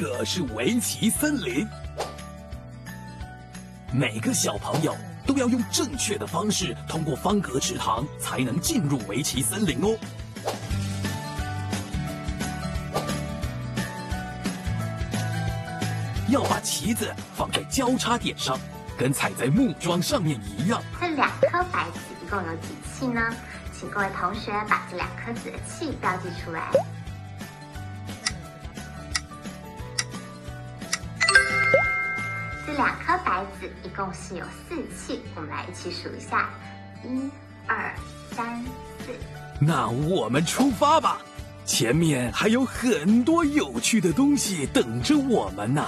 这是围棋森林，每个小朋友都要用正确的方式通过方格池塘，才能进入围棋森林哦。 要把棋子放在交叉点上，跟踩在木桩上面一样。这两颗白棋一共有几气呢？请各位同学把这两颗子的气标记出来。这两颗白子一共是有4气，我们来一起数一下：1、2、3、4。那我们出发吧。 前面还有很多有趣的东西等着我们呢。